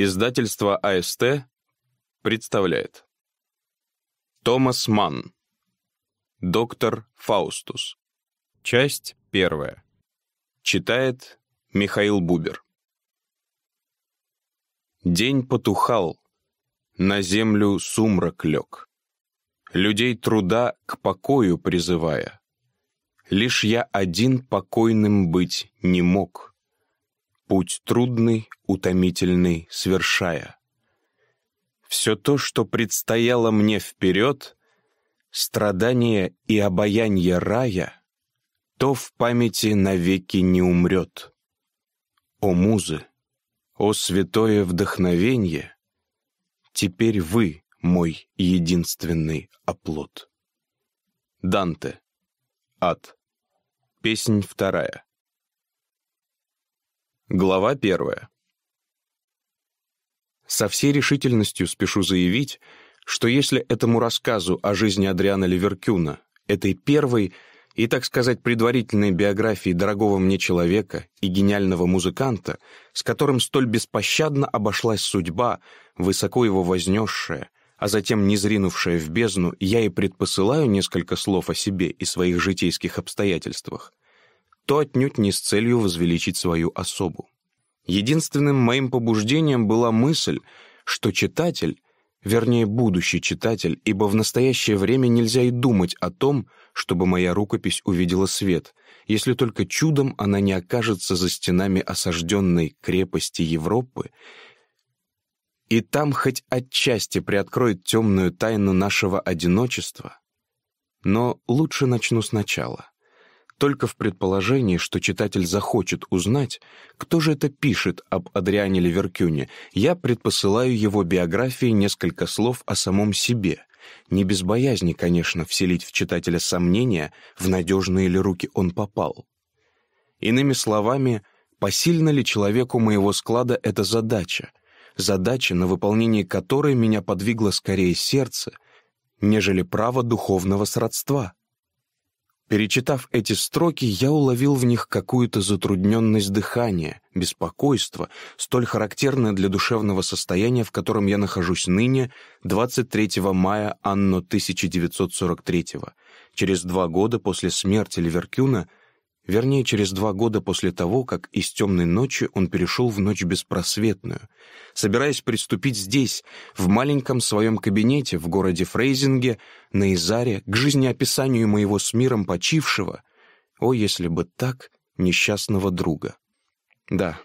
Издательство АСТ представляет. Томас Манн. Доктор Фаустус. Часть первая. Читает Михаил Бубер. День потухал, на землю сумрак лег, людей труда к покою призывая. Лишь я один покойным быть не мог, путь трудный, утомительный свершая. Все то, что предстояло мне вперед, страдания и обаянье рая, то в памяти навеки не умрет. О музы, о святое вдохновенье, теперь вы мой единственный оплот. Данте. Ад. Песнь вторая. Глава первая. Со всей решительностью спешу заявить, что если этому рассказу о жизни Адриана Леверкюна, этой первой и, так сказать, предварительной биографии дорогого мне человека и гениального музыканта, с которым столь беспощадно обошлась судьба, высоко его вознесшая, а затем низринувшая в бездну, я и предпосылаю несколько слов о себе и своих житейских обстоятельствах, то отнюдь не с целью возвеличить свою особу. Единственным моим побуждением была мысль, что читатель, вернее, будущий читатель, ибо в настоящее время нельзя и думать о том, чтобы моя рукопись увидела свет, если только чудом она не окажется за стенами осажденной крепости Европы, и там хоть отчасти приоткроет темную тайну нашего одиночества. Но лучше начну сначала. Только в предположении, что читатель захочет узнать, кто же это пишет об Адриане Леверкюне, я предпосылаю его биографии несколько слов о самом себе, не без боязни, конечно, вселить в читателя сомнения, в надежные ли руки он попал. Иными словами, посильна ли человеку моего склада эта задача, на выполнение которой меня подвигло скорее сердце, нежели право духовного сродства. Перечитав эти строки, я уловил в них какую-то затрудненность дыхания, беспокойство, столь характерное для душевного состояния, в котором я нахожусь ныне, 23 мая анно 1943-го, через 2 года после смерти Леверкюна, вернее, через 2 года после того, как из темной ночи он перешел в ночь беспросветную, собираясь приступить здесь, в маленьком своем кабинете в городе Фрейзинге, на Изаре, к жизнеописанию моего с миром почившего, о, если бы так, несчастного друга. Да,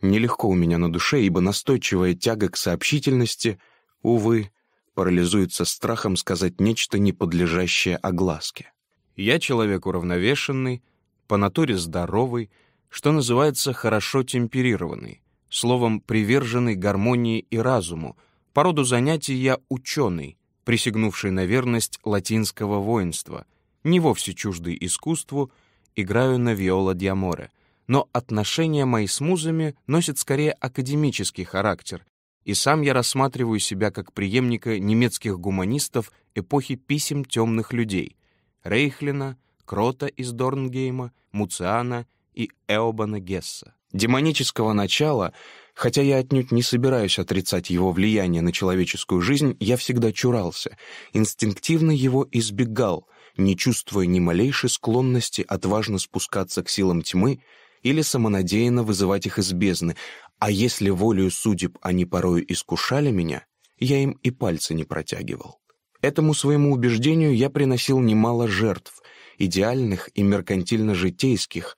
нелегко у меня на душе, ибо настойчивая тяга к сообщительности, увы, парализуется страхом сказать нечто, не подлежащее огласке. Я человек уравновешенный, по натуре здоровый, что называется хорошо темперированный, словом, приверженный гармонии и разуму. По роду занятий я ученый, присягнувший на верность латинского воинства, не вовсе чуждый искусству, играю на виола д'аморе, но отношения мои с музами носят скорее академический характер, и сам я рассматриваю себя как преемника немецких гуманистов эпохи писем темных людей — Рейхлина, Крота из Дорнгейма, Муциана и Эобана Гесса. Демонического начала, хотя я отнюдь не собираюсь отрицать его влияние на человеческую жизнь, я всегда чурался, инстинктивно его избегал, не чувствуя ни малейшей склонности отважно спускаться к силам тьмы или самонадеянно вызывать их из бездны, а если волею судеб они порою искушали меня, я им и пальца не протягивал. Этому своему убеждению я приносил немало жертв, идеальных и меркантильно-житейских.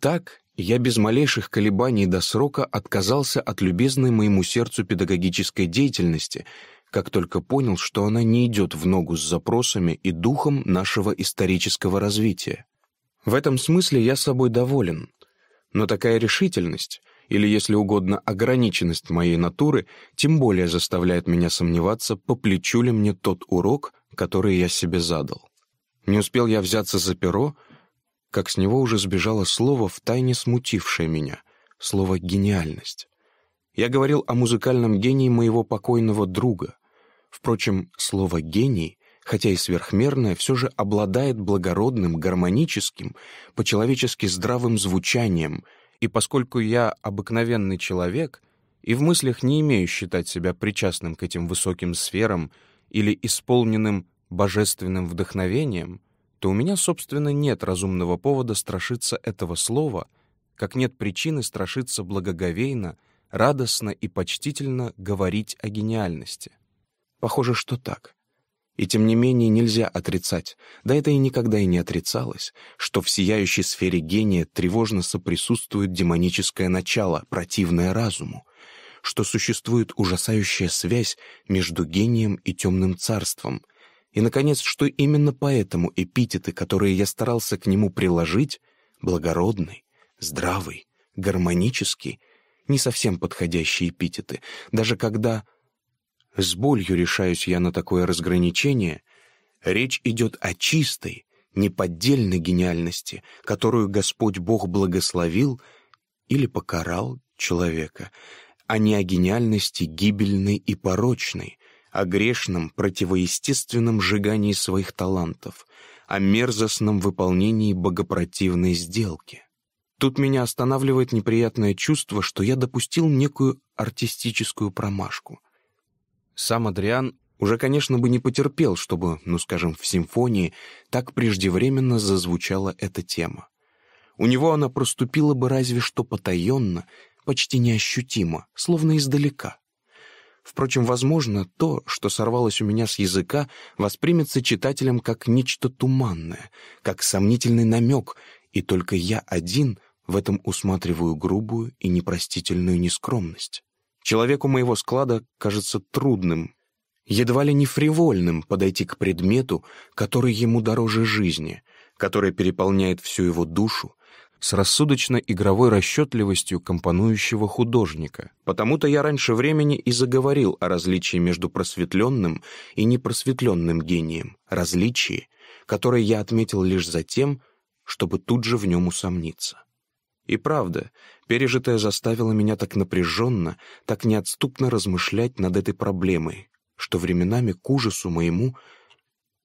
Так я без малейших колебаний до срока отказался от любезной моему сердцу педагогической деятельности, как только понял, что она не идет в ногу с запросами и духом нашего исторического развития. В этом смысле я собой доволен, но такая решительность, или, если угодно, ограниченность моей натуры, тем более заставляет меня сомневаться, по плечу ли мне тот урок, который я себе задал. Не успел я взяться за перо, как с него уже сбежало слово, втайне смутившее меня, слово «гениальность». Я говорил о музыкальном гении моего покойного друга. Впрочем, слово «гений», хотя и сверхмерное, все же обладает благородным, гармоническим, по-человечески здравым звучанием, и поскольку я обыкновенный человек, и в мыслях не имею считать себя причастным к этим высоким сферам или исполненным божественным вдохновением, то у меня, собственно, нет разумного повода страшиться этого слова, как нет причины страшиться благоговейно, радостно и почтительно говорить о гениальности. Похоже, что так. И тем не менее нельзя отрицать, да это и никогда и не отрицалось, что в сияющей сфере гения тревожно соприсутствует демоническое начало, противное разуму, что существует ужасающая связь между гением и темным царством, и, наконец, что именно поэтому эпитеты, которые я старался к нему приложить, благородный, здравый, гармонический, не совсем подходящие эпитеты, даже когда... С болью решаюсь я на такое разграничение. Речь идет о чистой, неподдельной гениальности, которую Господь Бог благословил или покарал человека, а не о гениальности гибельной и порочной, о грешном, противоестественном сжигании своих талантов, о мерзостном выполнении богопротивной сделки. Тут меня останавливает неприятное чувство, что я допустил некую артистическую промашку. Сам Адриан уже, конечно, бы не потерпел, чтобы, в симфонии, так преждевременно зазвучала эта тема. У него она проступила бы разве что потаенно, почти неощутимо, словно издалека. Впрочем, возможно, то, что сорвалось у меня с языка, воспримется читателем как нечто туманное, как сомнительный намек, и только я один в этом усматриваю грубую и непростительную нескромность. Человеку моего склада кажется трудным, едва ли не фривольным подойти к предмету, который ему дороже жизни, который переполняет всю его душу, с рассудочно-игровой расчетливостью компонующего художника. Потому-то я раньше времени и заговорил о различии между просветленным и непросветленным гением, различии, которое я отметил лишь за тем, чтобы тут же в нем усомниться. И правда, пережитое заставило меня так напряженно, так неотступно размышлять над этой проблемой, что временами к ужасу моему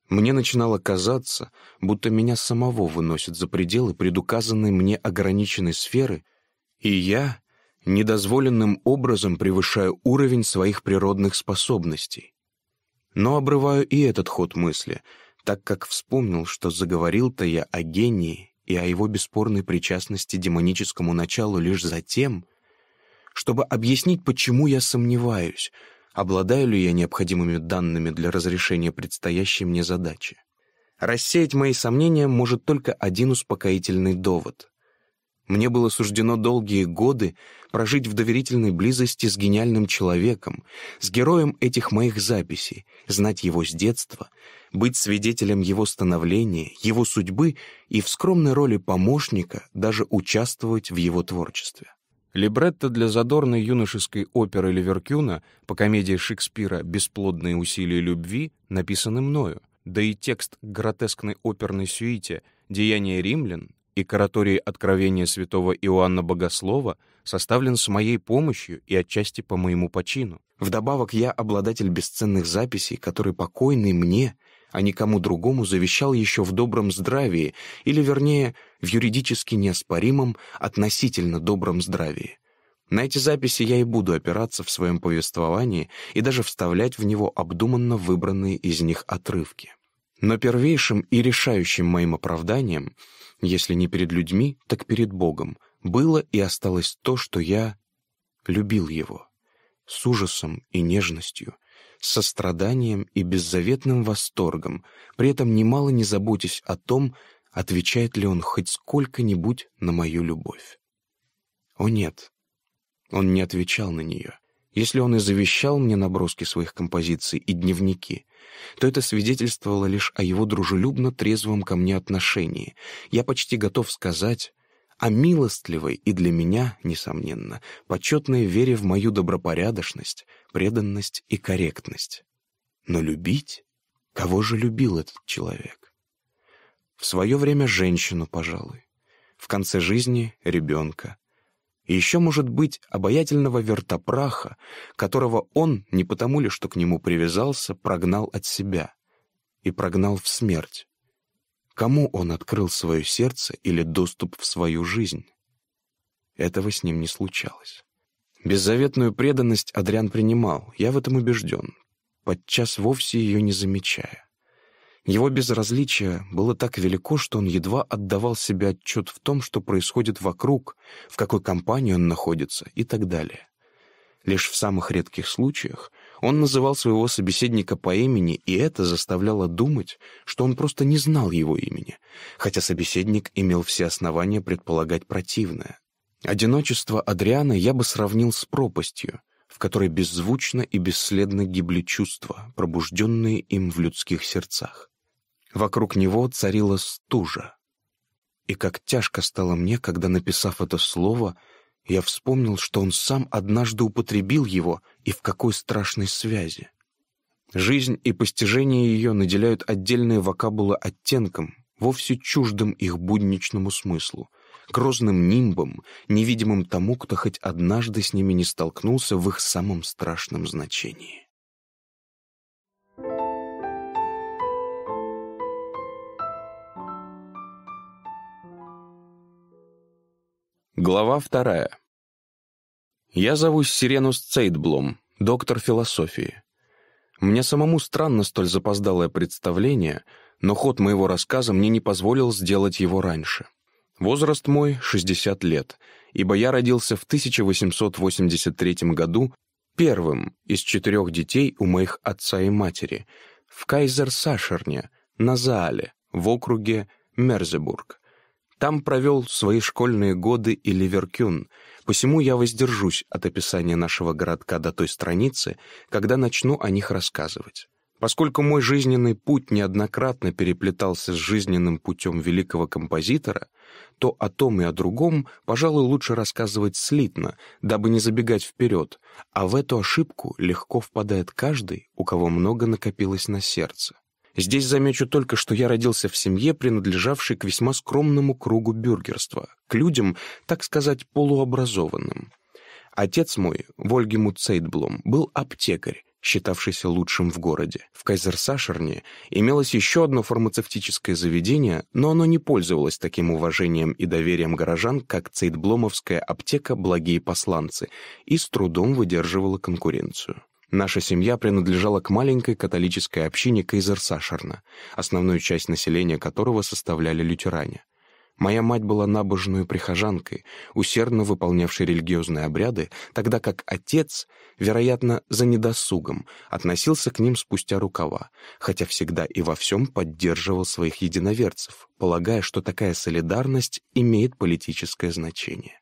мне начинало казаться, будто меня самого выносят за пределы предуказанной мне ограниченной сферы, и я недозволенным образом превышаю уровень своих природных способностей. Но обрываю и этот ход мысли, так как вспомнил, что заговорил-то я о гении и о его бесспорной причастности демоническому началу лишь за тем, чтобы объяснить, почему я сомневаюсь, обладаю ли я необходимыми данными для разрешения предстоящей мне задачи. Рассеять мои сомнения может только один успокоительный довод. Мне было суждено долгие годы прожить в доверительной близости с гениальным человеком, с героем этих моих записей, знать его с детства, быть свидетелем его становления, его судьбы и в скромной роли помощника даже участвовать в его творчестве. Либретто для задорной юношеской оперы Леверкюна по комедии Шекспира «Бесплодные усилия любви» написаны мною, да и текст к гротескной оперной сюите «Деяния римлян» и к оратории «Откровения святого Иоанна Богослова» составлен с моей помощью и отчасти по моему почину. Вдобавок я обладатель бесценных записей, которые покойный мне, а никому другому завещал еще в добром здравии, или, вернее, в юридически неоспоримом относительно добром здравии. На эти записи я и буду опираться в своем повествовании и даже вставлять в него обдуманно выбранные из них отрывки. Но первейшим и решающим моим оправданием, если не перед людьми, так перед Богом, было и осталось то, что я любил его, с ужасом и нежностью, с состраданием и беззаветным восторгом, при этом немало не заботясь о том, отвечает ли он хоть сколько-нибудь на мою любовь. О нет, он не отвечал на нее. Если он и завещал мне наброски своих композиций и дневники, то это свидетельствовало лишь о его дружелюбно-трезвом ко мне отношении. Я почти готов сказать о милостливой и для меня, несомненно, почетной вере в мою добропорядочность, преданность и корректность. Но любить? Кого же любил этот человек? В свое время женщину, пожалуй. В конце жизни — ребенка. И еще, может быть, обаятельного вертопраха, которого он, не потому ли, что к нему привязался, прогнал от себя и прогнал в смерть. Кому он открыл свое сердце или доступ в свою жизнь? Этого с ним не случалось. Беззаветную преданность Адриан принимал, я в этом убежден, подчас вовсе ее не замечая. Его безразличие было так велико, что он едва отдавал себе отчет в том, что происходит вокруг, в какой компании он находится и так далее. Лишь в самых редких случаях он называл своего собеседника по имени, и это заставляло думать, что он просто не знал его имени, хотя собеседник имел все основания предполагать противное. Одиночество Адриана я бы сравнил с пропастью, в которой беззвучно и бесследно гибли чувства, пробужденные им в людских сердцах. Вокруг него царила стужа. И как тяжко стало мне, когда, написав это слово, я вспомнил, что он сам однажды употребил его и в какой страшной связи. Жизнь и постижение ее наделяют отдельные вокабулы оттенком, вовсе чуждым их будничному смыслу, грозным нимбом, невидимым тому, кто хоть однажды с ними не столкнулся в их самом страшном значении. Глава 2. Я зовусь Сиренус Цейтблом, доктор философии. Мне самому странно столь запоздалое представление, но ход моего рассказа мне не позволил сделать его раньше. Возраст мой — 60 лет, ибо я родился в 1883 году первым из 4 детей у моих отца и матери в Кайзер-Сашерне, на Заале, в округе Мерзебург. Там провел свои школьные годы и Леверкюн, посему я воздержусь от описания нашего городка до той страницы, когда начну о них рассказывать. Поскольку мой жизненный путь неоднократно переплетался с жизненным путем великого композитора, то о том и о другом, пожалуй, лучше рассказывать слитно, дабы не забегать вперед, а в эту ошибку легко впадает каждый, у кого много накопилось на сердце. Здесь замечу только, что я родился в семье, принадлежавшей к весьма скромному кругу бюргерства, к людям, так сказать, полуобразованным. Отец мой, Вольгему Цейтблом, был аптекарь, считавшийся лучшим в городе. В Кайзер-Сашерне имелось еще одно фармацевтическое заведение, но оно не пользовалось таким уважением и доверием горожан, как Цейтбломовская аптека «Благие посланцы», и с трудом выдерживала конкуренцию. Наша семья принадлежала к маленькой католической общине Кайзер-Сашерна, основную часть населения которого составляли лютеране. Моя мать была набожной прихожанкой, усердно выполнявшей религиозные обряды, тогда как отец, вероятно, за недосугом, относился к ним спустя рукава, хотя всегда и во всем поддерживал своих единоверцев, полагая, что такая солидарность имеет политическое значение.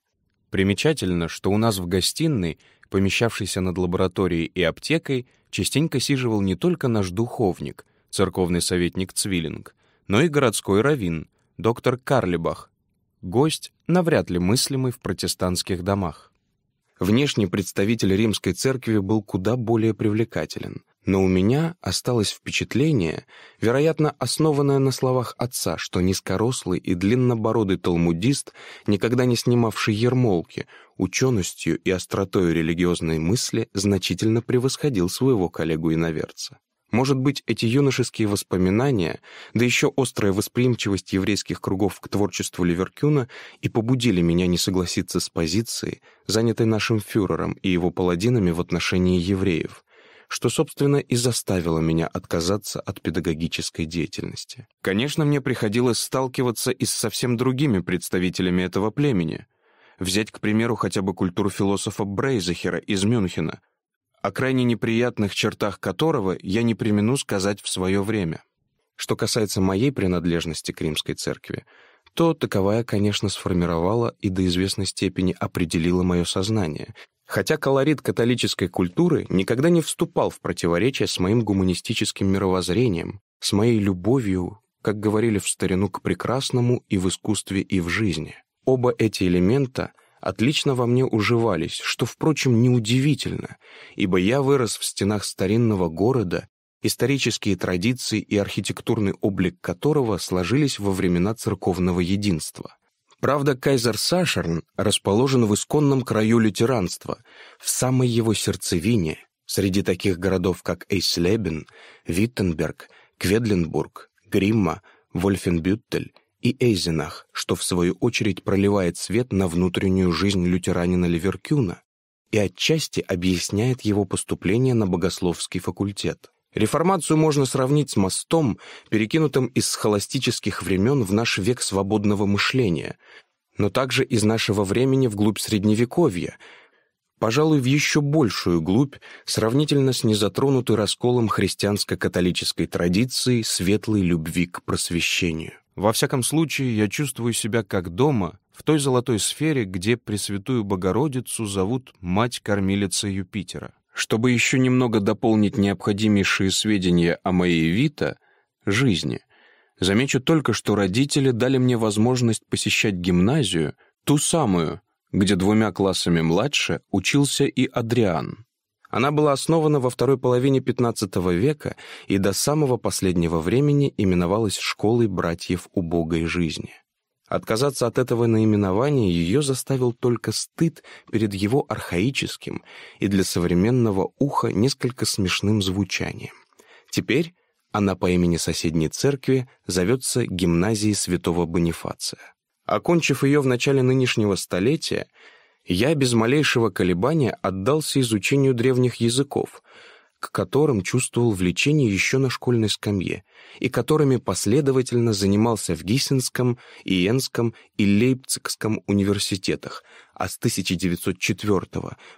Примечательно, что у нас в гостиной, помещавшейся над лабораторией и аптекой, частенько сиживал не только наш духовник, церковный советник Цвиллинг, но и городской раввин, доктор Карлебах, гость, навряд ли мыслимый в протестантских домах. Внешний представитель римской церкви был куда более привлекателен, но у меня осталось впечатление, вероятно, основанное на словах отца, что низкорослый и длиннобородый талмудист, никогда не снимавший ермолки, ученостью и остротой религиозной мысли значительно превосходил своего коллегу-иноверца. Может быть, эти юношеские воспоминания, да еще острая восприимчивость еврейских кругов к творчеству Леверкюна и побудили меня не согласиться с позицией, занятой нашим фюрером и его паладинами в отношении евреев, что, собственно, и заставило меня отказаться от педагогической деятельности. Конечно, мне приходилось сталкиваться и с совсем другими представителями этого племени. Взять, к примеру, хотя бы культуру философа Брейзахера из Мюнхена, о крайне неприятных чертах которого я не премину сказать в свое время. Что касается моей принадлежности к римской церкви, то таковая, конечно, сформировала и до известной степени определила мое сознание, хотя колорит католической культуры никогда не вступал в противоречие с моим гуманистическим мировоззрением, с моей любовью, как говорили в старину, к прекрасному и в искусстве, и в жизни. Оба эти элемента — отлично во мне уживались, что, впрочем, неудивительно, ибо я вырос в стенах старинного города, исторические традиции и архитектурный облик которого сложились во времена церковного единства. Правда, Кайзер-Сашерн расположен в исконном краю лютеранства, в самой его сердцевине, среди таких городов, как Эйслебен, Виттенберг, Кведленбург, Гримма, Вольфенбютель и Эйзенах, что, в свою очередь, проливает свет на внутреннюю жизнь лютеранина Леверкюна, и отчасти объясняет его поступление на богословский факультет. Реформацию можно сравнить с мостом, перекинутым из схоластических времен в наш век свободного мышления, но также из нашего времени вглубь Средневековья, пожалуй, в еще большую глубь, сравнительно с незатронутой расколом христианско-католической традиции светлой любви к просвещению. Во всяком случае, я чувствую себя как дома, в той золотой сфере, где Пресвятую Богородицу зовут Мать-Кормилица Юпитера. Чтобы еще немного дополнить необходимейшие сведения о моей Вита, жизни, замечу только, что родители дали мне возможность посещать гимназию, ту самую, где двумя классами младше учился и Адриан. Она была основана во второй половине XV века и до самого последнего времени именовалась «Школой братьев убогой жизни». Отказаться от этого наименования ее заставил только стыд перед его архаическим и для современного уха несколько смешным звучанием. Теперь она по имени соседней церкви зовется «Гимназией святого Бонифация». Окончив ее в начале нынешнего столетия, я без малейшего колебания отдался изучению древних языков, к которым чувствовал влечение еще на школьной скамье, и которыми последовательно занимался в Гиссенском, Иенском и Лейпцигском университетах, а с 1904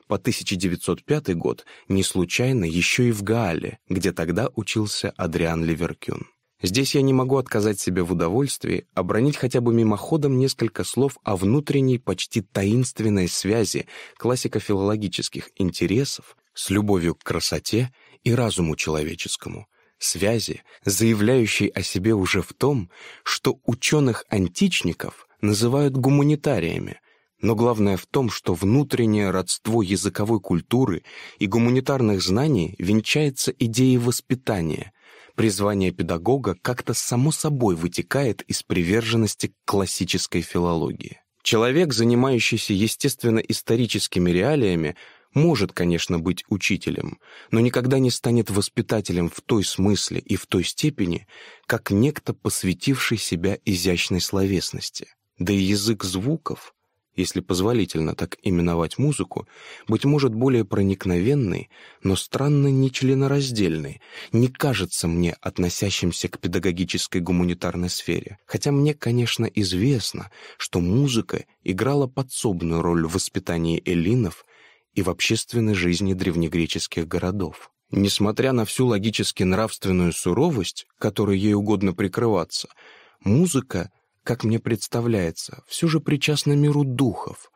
по 1905 год не случайно еще и в Гаале, где тогда учился Адриан Леверкюн. Здесь я не могу отказать себе в удовольствии обронить хотя бы мимоходом несколько слов о внутренней, почти таинственной связи классико-филологических интересов с любовью к красоте и разуму человеческому, связи, заявляющей о себе уже в том, что ученых-античников называют гуманитариями, но главное в том, что внутреннее родство языковой культуры и гуманитарных знаний венчается идеей воспитания. Призвание педагога как-то само собой вытекает из приверженности к классической филологии. Человек, занимающийся естественно-историческими реалиями, может, конечно, быть учителем, но никогда не станет воспитателем в той смысле и в той степени, как некто, посвятивший себя изящной словесности. Да и язык звуков, если позволительно так именовать музыку, быть может более проникновенный, но странно нечленораздельный, не кажется мне относящимся к педагогической гуманитарной сфере, хотя мне, конечно, известно, что музыка играла подсобную роль в воспитании эллинов и в общественной жизни древнегреческих городов. Несмотря на всю логически-нравственную суровость, которой ей угодно прикрываться, музыка, как мне представляется, все же причастна миру духов,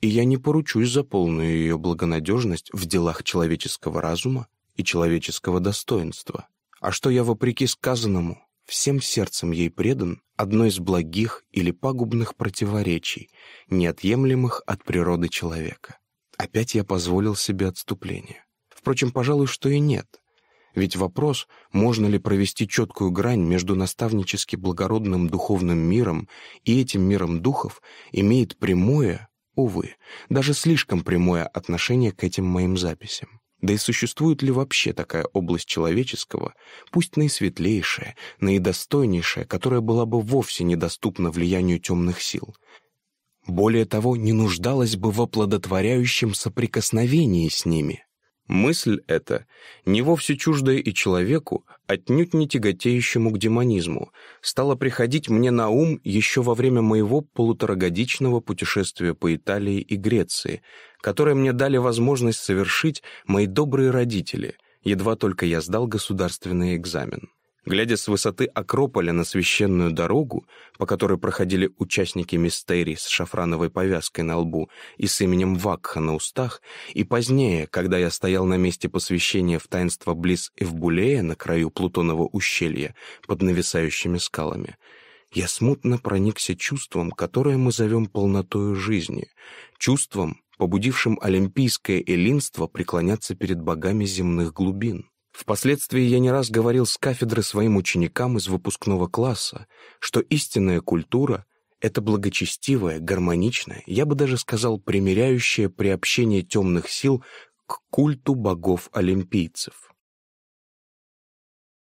и я не поручусь за полную ее благонадежность в делах человеческого разума и человеческого достоинства. А что я, вопреки сказанному, всем сердцем ей предан, одно из благих или пагубных противоречий, неотъемлемых от природы человека. Опять я позволил себе отступление. Впрочем, пожалуй, что и нет. Ведь вопрос, можно ли провести четкую грань между наставнически благородным духовным миром и этим миром духов, имеет прямое, увы, даже слишком прямое отношение к этим моим записям. Да и существует ли вообще такая область человеческого, пусть наисветлейшая, наидостойнейшая, которая была бы вовсе недоступна влиянию темных сил? Более того, не нуждалась бы в оплодотворяющем соприкосновении с ними. Мысль эта, не вовсе чуждая и человеку, отнюдь не тяготеющему к демонизму, стала приходить мне на ум еще во время моего полуторагодичного путешествия по Италии и Греции, которое мне дали возможность совершить мои добрые родители, едва только я сдал государственный экзамен. Глядя с высоты Акрополя на священную дорогу, по которой проходили участники мистерий с шафрановой повязкой на лбу и с именем Вакха на устах, и позднее, когда я стоял на месте посвящения в таинство близ Эвбулея на краю Плутонова ущелья под нависающими скалами, я смутно проникся чувством, которое мы зовем полнотою жизни, чувством, побудившим олимпийское эллинство преклоняться перед богами земных глубин. Впоследствии я не раз говорил с кафедры своим ученикам из выпускного класса, что истинная культура — это благочестивое, гармоничное, я бы даже сказал, примиряющее приобщение темных сил к культу богов-олимпийцев.